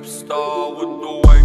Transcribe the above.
FabeStar with the wake.